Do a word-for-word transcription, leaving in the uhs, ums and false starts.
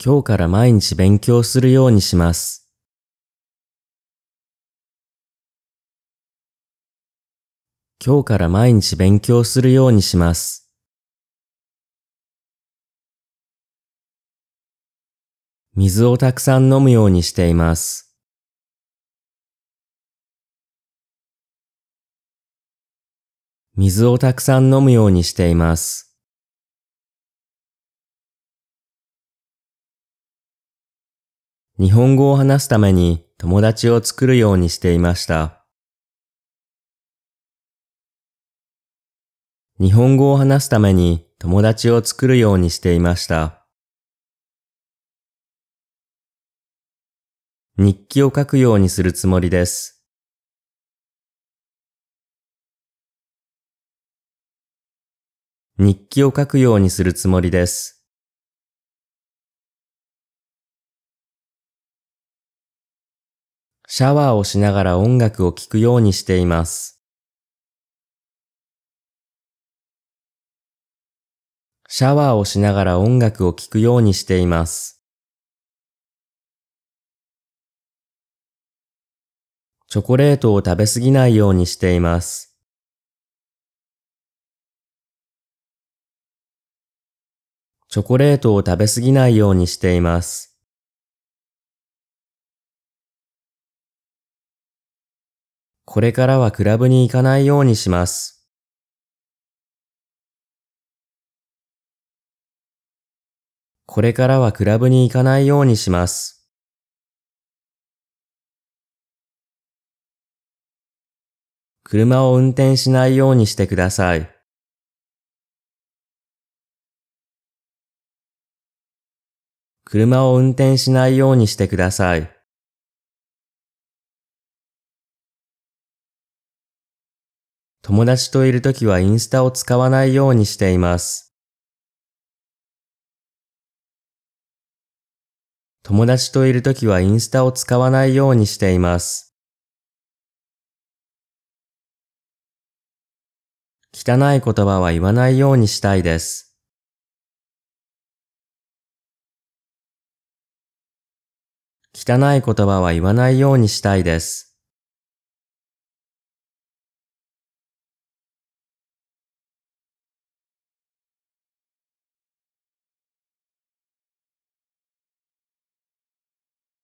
今日から毎日勉強するようにします。今日から毎日勉強するようにします。水をたくさん飲むようにしています。水をたくさん飲むようにしています。日本語を話すために友達を作るようにしていました。日本語を話すために友達を作るようにしていました。日記を書くようにするつもりです。日記を書くようにするつもりです。シャワーをしながら音楽を聴くようにしています。シャワーをしながら音楽を聴くようにしています。チョコレートを食べ過ぎないようにしています。チョコレートを食べ過ぎないようにしています。これからはクラブに行かないようにします。これからはクラブに行かないようにします。車を運転しないようにしてください。車を運転しないようにしてください。友達といるときはインスタを使わないようにしています。友達といるときはインスタを使わないようにしています。汚い言葉は言わないようにしたいです。汚い言葉は言わないようにしたいです。